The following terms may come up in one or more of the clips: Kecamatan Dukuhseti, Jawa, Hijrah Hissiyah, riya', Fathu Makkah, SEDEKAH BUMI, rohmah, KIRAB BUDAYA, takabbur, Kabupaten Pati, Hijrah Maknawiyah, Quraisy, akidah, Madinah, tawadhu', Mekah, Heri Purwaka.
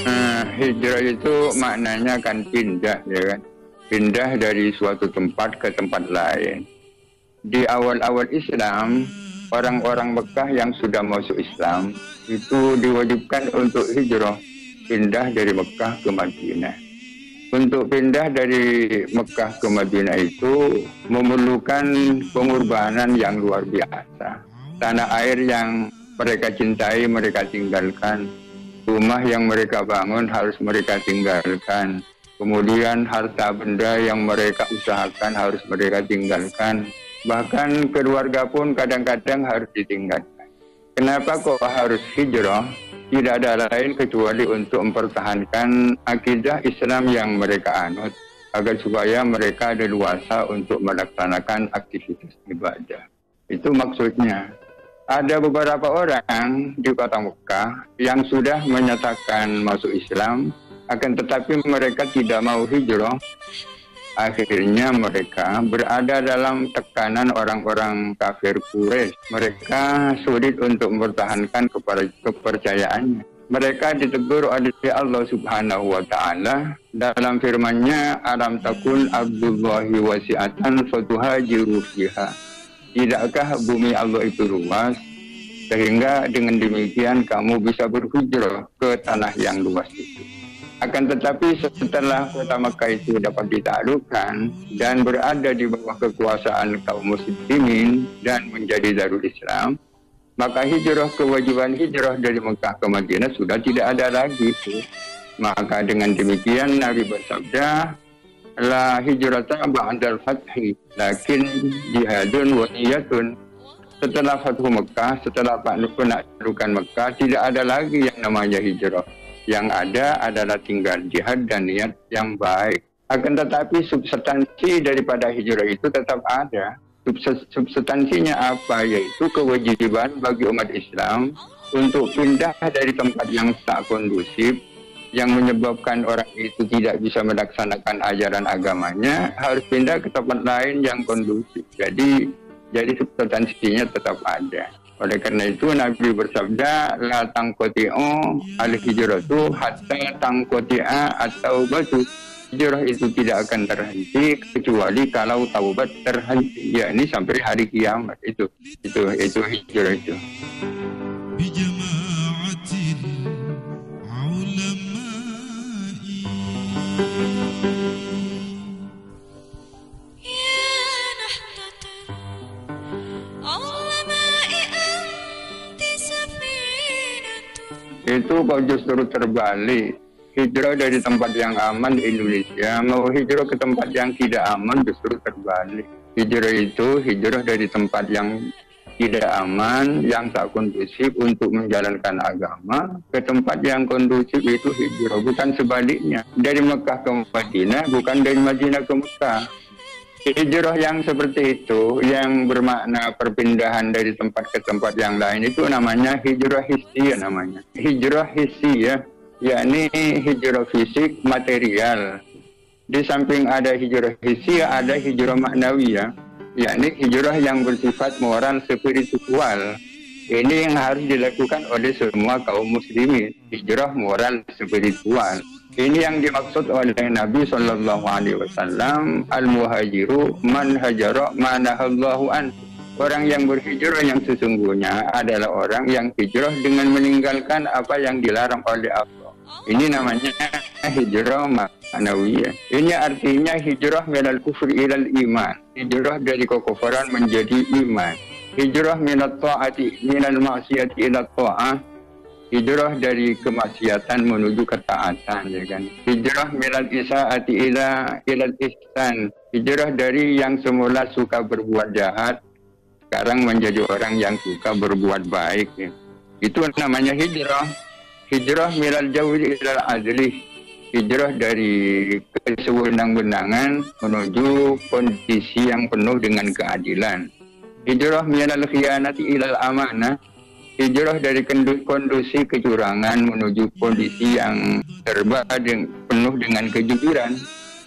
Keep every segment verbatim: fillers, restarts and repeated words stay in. Nah, hijrah itu maknanya kan pindah, ya kan? Pindah dari suatu tempat ke tempat lain. Di awal-awal Islam, orang-orang Mekah yang sudah masuk Islam itu diwajibkan untuk hijrah, pindah dari Mekah ke Madinah. Untuk pindah dari Mekah ke Madinah itu memerlukan pengorbanan yang luar biasa. Tanah air yang mereka cintai mereka tinggalkan, rumah yang mereka bangun harus mereka tinggalkan, kemudian harta benda yang mereka usahakan harus mereka tinggalkan. Bahkan keluarga pun kadang-kadang harus ditinggalkan. Kenapa kok harus hijrah? Tidak ada lain kecuali untuk mempertahankan akidah Islam yang mereka anut, agar supaya mereka leluasa untuk melaksanakan aktivitas ibadah. Itu maksudnya. Ada beberapa orang di kota Mekah yang sudah menyatakan masuk Islam, akan tetapi mereka tidak mau hijrah. Akhirnya mereka berada dalam tekanan orang-orang kafir Quraisy. Mereka sulit untuk mempertahankan kepercayaannya. Mereka ditegur oleh Allah Subhanahu wa Ta'ala dalam firman-Nya, "Alam takun abdullahi wasi'atan fatuhajiru fiha." Tidakkah bumi Allah itu luas sehingga dengan demikian kamu bisa berhijrah ke tanah yang luas itu? Akan tetapi setelah kota Mekah itu dapat ditaklukkan dan berada di bawah kekuasaan kaum muslimin dan menjadi Darul Islam, maka hijrah, kewajiban hijrah dari Mekah ke Madinah sudah tidak ada lagi. Maka dengan demikian Nabi bersabda, "La hijrata ba'dal fathi, lakin jihadun wa niyatun." Setelah Fathu Mekah, setelah penaklukan Mekah, tidak ada lagi yang namanya hijrah. Yang ada adalah tinggal jihad dan niat yang baik. Akan tetapi substansi daripada hijrah itu tetap ada. Substansinya apa? Yaitu kewajiban bagi umat Islam untuk pindah dari tempat yang tak kondusif, yang menyebabkan orang itu tidak bisa melaksanakan ajaran agamanya, harus pindah ke tempat lain yang kondusif. Jadi, jadi substansinya tetap ada. Oleh karena itu Nabi bersabda, "La tangkoti'o al-hijratu hatta tangkoti'a at-taubatu." Hijrah itu tidak akan terhenti kecuali kalau taubat terhenti, yakni sampai hari kiamat. Itu itu itu hijrah itu. Itu kok justru terbalik, hijrah dari tempat yang aman di Indonesia, mau hijrah ke tempat yang tidak aman justru terbalik. Hijrah itu hijrah dari tempat yang tidak aman, yang tak kondusif untuk menjalankan agama, ke tempat yang kondusif. Itu hijrah, bukan sebaliknya. Dari Mekah ke Madinah, bukan dari Madinah ke Mekah. Hijrah yang seperti itu, yang bermakna perpindahan dari tempat ke tempat yang lain, itu namanya hijrah hissiyah namanya. Hijrah hissiyah, yakni hijrah fisik, material. Di samping ada hijrah hissiyah, ada hijrah maknawiyah, yakni hijrah yang bersifat moral spiritual. Ini yang harus dilakukan oleh semua kaum muslimin, hijrah moral spiritual. Ini yang dimaksud oleh Nabi Shallallahu Alaihi Wasallam, "Al-muhajiru man hajara manahallahu an." Orang yang berhijrah yang sesungguhnya adalah orang yang hijrah dengan meninggalkan apa yang dilarang oleh Allah. Ini namanya hijrah maknawiyah. Ini artinya hijrah minal kufri ilal iman, hijrah dari kekufuran menjadi iman. Hijrah minat ta'ati minal maksiat ila ta'ah, hijrah dari kemaksiatan menuju ketaatan, ya kan? Hijrah minal isaati ila ilal ihsan, hijrah dari yang semula suka berbuat jahat sekarang menjadi orang yang suka berbuat baik, ya. Itu namanya hijrah. Hijrah minal jawzi ilal adli, hijrah dari kesewenang-wenangan menuju kondisi yang penuh dengan keadilan. Hijrah minal khianati ilal amanah, hijrah dari kondisi kecurangan menuju kondisi yang serba penuh dengan kejujuran.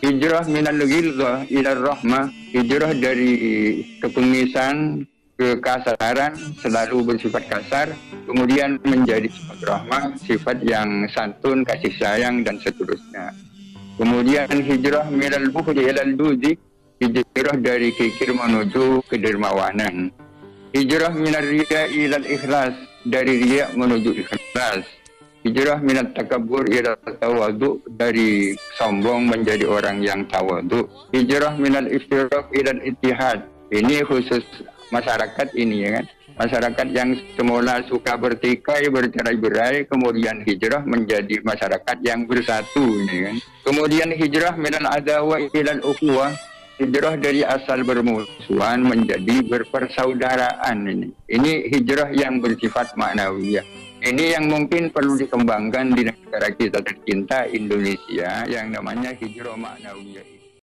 Hijrah minal ghilzah ilal rahmah, hijrah dari kekumisan ke kasaran, selalu bersifat kasar, kemudian menjadi sifat rahmah, sifat yang santun, kasih sayang, dan seterusnya. Kemudian hijrah minal bukhli ilal juzi, hijrah dari kikir menuju kedermawanan. Hijrah minal riya ilal ikhlas, dari riya menuju ikhlas. Hijrah minat takabur ilal tawadu, dari sombong menjadi orang yang tawadu. Hijrah minal iftiraq ilal ittihad, ini khusus masyarakat ini ya kan, masyarakat yang semula suka bertikai, bercerai-berai, kemudian hijrah menjadi masyarakat yang bersatu ya kan. Kemudian hijrah minal adawa ilal ukhuwah, hijrah dari asal bermusuhan menjadi berpersaudaraan ini. Ini hijrah yang bersifat maknawiyah. Ini yang mungkin perlu dikembangkan di negara kita tercinta Indonesia yang namanya hijrah maknawiyah.